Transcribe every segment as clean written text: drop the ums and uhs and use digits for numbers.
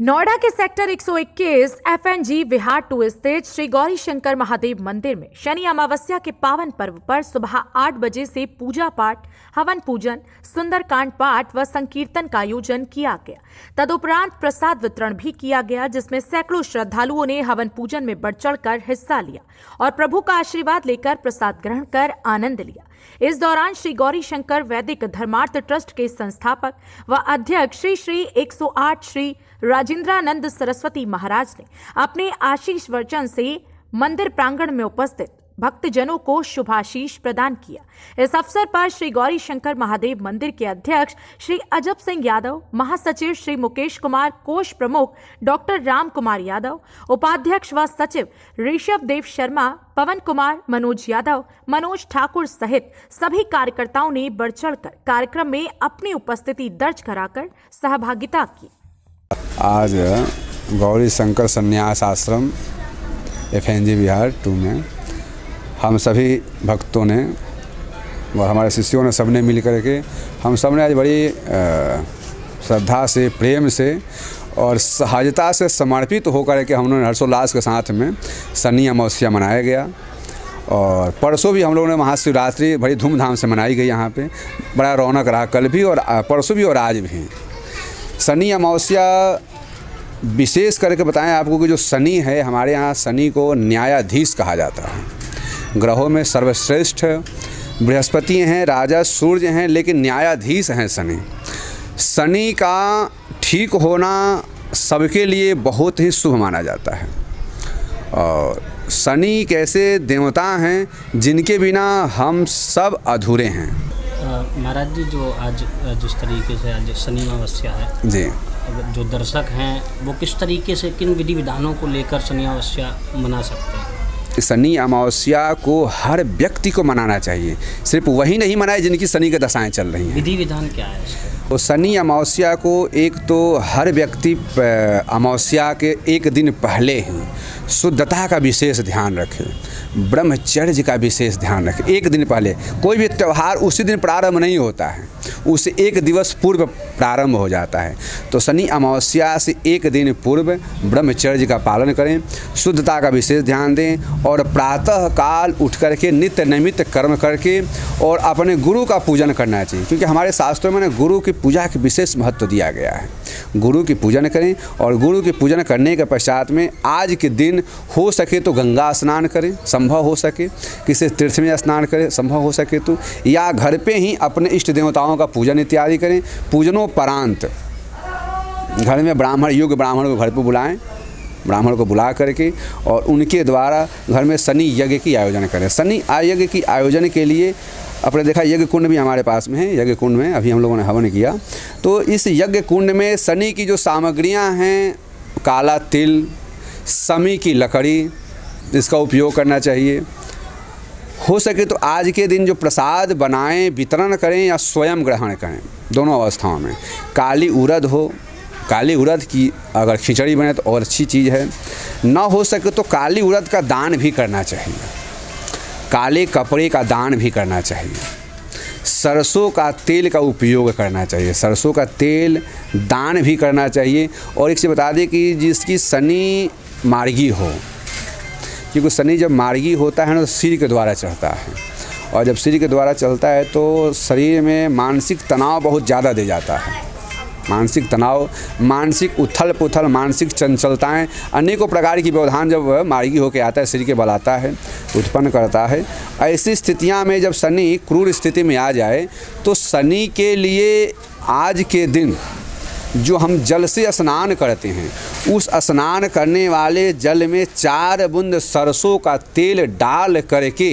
नोएडा के sector 121 FNG विहार 2 स्थित श्री गौरी शंकर महादेव मंदिर में शनि अमावस्या के पावन पर्व पर सुबह 8 बजे से पूजा पाठ, हवन पूजन, सुंदरकांड पाठ व संकीर्तन का आयोजन किया गया। तदुपरांत प्रसाद वितरण भी किया गया, जिसमें सैकड़ों श्रद्धालुओं ने हवन पूजन में बढ़ चढ़कर हिस्सा लिया और प्रभु का आशीर्वाद लेकर प्रसाद ग्रहण कर आनंद लिया। इस दौरान श्री गौरीशंकर वैदिक धर्मार्थ ट्रस्ट के संस्थापक व अध्यक्ष श्री 108 श्री राजेन्द्रानंद सरस्वती महाराज ने अपने आशीष वर्चन से मंदिर प्रांगण में उपस्थित भक्तजनों को शुभाशीष प्रदान किया। इस अवसर पर श्री गौरी शंकर महादेव मंदिर के अध्यक्ष श्री अजय सिंह यादव, महासचिव श्री मुकेश कुमार, कोष प्रमुख डॉक्टर राम कुमार यादव, उपाध्यक्ष व सचिव ऋषभ देव शर्मा, पवन कुमार, मनोज यादव, मनोज ठाकुर सहित सभी कार्यकर्ताओं ने बढ़ चढ़कर कार्यक्रम में अपनी उपस्थिति दर्ज कराकर सहभागिता की। आज गौरी शंकर संन्यास आश्रम FNG बिहार 2 में हम सभी भक्तों ने और हमारे शिष्यों ने सबने मिल कर के हम सब ने आज बड़ी श्रद्धा से, प्रेम से और सहजता से समर्पित होकर के हम लोगों ने हर्षोल्लास के साथ में शनि अमावस्या मनाया गया। और परसों भी हम लोगों ने महाशिवरात्रि बड़ी धूमधाम से मनाई गई। यहाँ पे बड़ा रौनक रहा, कल भी और परसों भी और आज भी। शनि अमावस्या विशेष करके बताएं आपको कि जो शनि है, हमारे यहाँ शनि को न्यायाधीश कहा जाता है। ग्रहों में सर्वश्रेष्ठ बृहस्पति हैं, राजा सूर्य हैं, लेकिन न्यायाधीश हैं शनि। शनि का ठीक होना सबके लिए बहुत ही शुभ माना जाता है। और शनि कैसे देवता हैं जिनके बिना हम सब अधूरे हैं। महाराज जी, जो आज जिस तरीके से आज शनि अमावस्या है जी, जो दर्शक हैं वो किस तरीके से, किन विधि विधानों को लेकर शनि अमावस्या मना सकते हैं? शनि अमावस्या को हर व्यक्ति को मनाना चाहिए, सिर्फ वही नहीं मनाए जिनकी शनि की दशाएं चल रही हैं। विधि विधान क्या है इसका? तो शनि अमावस्या को एक तो हर व्यक्ति अमावस्या के एक दिन पहले ही शुद्धता का विशेष ध्यान रखें, ब्रह्मचर्य का विशेष ध्यान रखें। एक दिन पहले कोई भी त्यौहार उसी दिन प्रारंभ नहीं होता है, उसे एक दिवस पूर्व प्रारंभ हो जाता है। तो शनि अमावस्या से एक दिन पूर्व ब्रह्मचर्य का पालन करें, शुद्धता का विशेष ध्यान दें और प्रातः काल उठ करके नित्य निमित्त कर्म करके और अपने गुरु का पूजन करना चाहिए, क्योंकि हमारे शास्त्रों में गुरु की पूजा के विशेष महत्व दिया गया है। गुरु की पूजन करें और गुरु की पूजन करने के पश्चात में आज के दिन हो सके तो गंगा स्नान करें, संभव हो सके किसी तीर्थ में स्नान करें, संभव हो सके तो, या घर पे ही अपने इष्ट देवताओं का पूजन इत्यादि करें। पूजनोपरांत घर में ब्राह्मण योग्य ब्राह्मण को घर पे बुलाएं, ब्राह्मण को बुला करके और उनके द्वारा घर में शनि यज्ञ की आयोजन करें। शनि यज्ञ की आयोजन के लिए अपने देखा यज्ञ कुंड भी हमारे पास में है, यज्ञ कुंड में अभी हम लोगों ने हवन किया। तो इस यज्ञ कुंड में शनि की जो सामग्रियाँ हैं, काला तिल, शमी की लकड़ी, इसका उपयोग करना चाहिए। हो सके तो आज के दिन जो प्रसाद बनाएं, वितरण करें या स्वयं ग्रहण करें, दोनों अवस्थाओं में। काली उड़द हो, काली उड़द की अगर खिचड़ी बने तो और अच्छी चीज़ है। ना हो सके तो काली उड़द का दान भी करना चाहिए, काले कपड़े का दान भी करना चाहिए। सरसों का तेल का उपयोग करना चाहिए, सरसों का तेल दान भी करना चाहिए। और एक से बता दें कि जिसकी शनि मार्गी हो, क्योंकि शनि जब मार्गी होता है ना तो सिर के द्वारा चढ़ता है, और जब सिर के द्वारा चलता है तो शरीर में मानसिक तनाव बहुत ज़्यादा दे जाता है। मानसिक तनाव, मानसिक उथल पुथल, मानसिक चंचलताएँ, अनेकों प्रकार की व्यवधान जब मार्गी होकर आता है, सिर के बल आता है, उत्पन्न करता है। ऐसी स्थितियाँ में जब शनि क्रूर स्थिति में आ जाए तो शनि के लिए आज के दिन जो हम जल से स्नान करते हैं, उस स्नान करने वाले जल में 4 बूंद सरसों का तेल डाल करके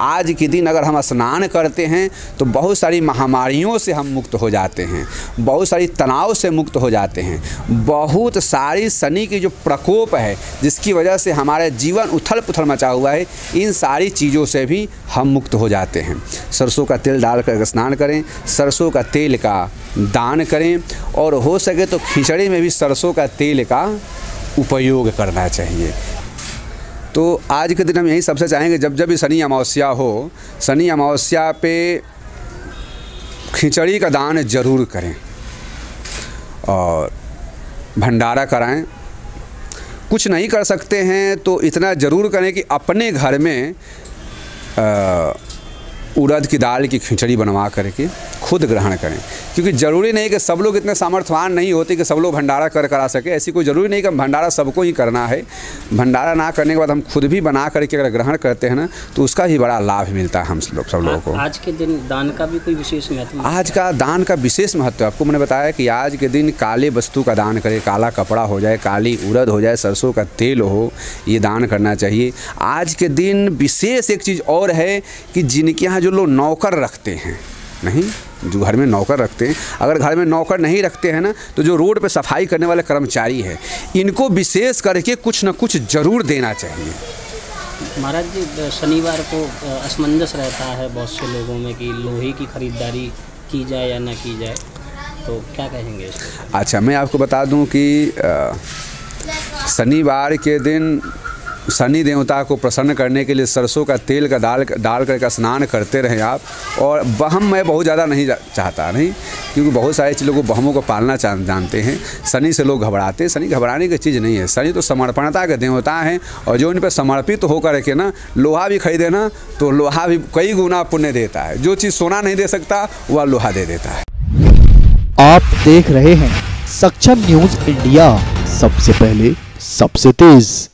आज के दिन अगर हम स्नान करते हैं तो बहुत सारी महामारियों से हम मुक्त हो जाते हैं, बहुत सारी तनाव से मुक्त हो जाते हैं, बहुत सारी शनि की जो प्रकोप है जिसकी वजह से हमारे जीवन उथल पुथल मचा हुआ है, इन सारी चीज़ों से भी हम मुक्त हो जाते हैं। सरसों का तेल डाल कर स्नान करें, सरसों का तेल का दान करें और हो सके तो खिचड़ी में भी सरसों का तेल का उपयोग करना चाहिए। तो आज के दिन हम यही सबसे चाहेंगे, जब जब भी शनि अमावस्या हो, शनि अमावस्या पे खिचड़ी का दान जरूर करें और भंडारा कराएं। कुछ नहीं कर सकते हैं तो इतना ज़रूर करें कि अपने घर में उड़द की दाल की खिचड़ी बनवा करके खुद ग्रहण करें, क्योंकि ज़रूरी नहीं कि सब लोग इतने सामर्थ्यवान नहीं होते कि सब लोग भंडारा करा सके। ऐसी कोई ज़रूरी नहीं कि भंडारा सबको ही करना है। भंडारा ना करने के बाद हम खुद भी बना करके अगर ग्रहण करते हैं ना तो उसका ही बड़ा लाभ मिलता है हम लोग सब लोगों को। आज के दिन दान का भी कोई विशेष महत्व? आज का दान का विशेष महत्व आपको मैंने बताया कि आज के दिन काले वस्तु का दान करें। काला कपड़ा हो जाए, काली उड़द हो जाए, सरसों का तेल हो, ये दान करना चाहिए। आज के दिन विशेष एक चीज़ और है कि जिनके यहाँ जो लोग नौकर रखते हैं, नहीं जो घर में नौकर रखते हैं, अगर घर में नौकर नहीं रखते हैं ना तो जो रोड पे सफाई करने वाले कर्मचारी हैं, इनको विशेष करके कुछ ना कुछ ज़रूर देना चाहिए। महाराज जी, शनिवार को असमंजस रहता है बहुत से लोगों में कि लोहे की खरीदारी की जाए या ना की जाए, तो क्या कहेंगे इसको? अच्छा, मैं आपको बता दूँ कि शनिवार के दिन शनि देवता को प्रसन्न करने के लिए सरसों का तेल का डाल करके स्नान करते रहें आप। और बहम मैं बहुत ज़्यादा नहीं चाहता, नहीं, क्योंकि बहुत सारे चीज़ों को बहमों को पालना जानते हैं। शनि से लोग घबराते हैं। शनि घबराने की चीज़ नहीं है। शनि तो समर्पणता के देवता हैं और जो इन पर समर्पित होकर के ना लोहा भी खरीदे ना तो लोहा भी कई गुना पुण्य देता है। जो चीज़ सोना नहीं दे सकता वह लोहा दे देता है। आप देख रहे हैं सक्षम न्यूज़ इंडिया, सबसे पहले सबसे तेज़।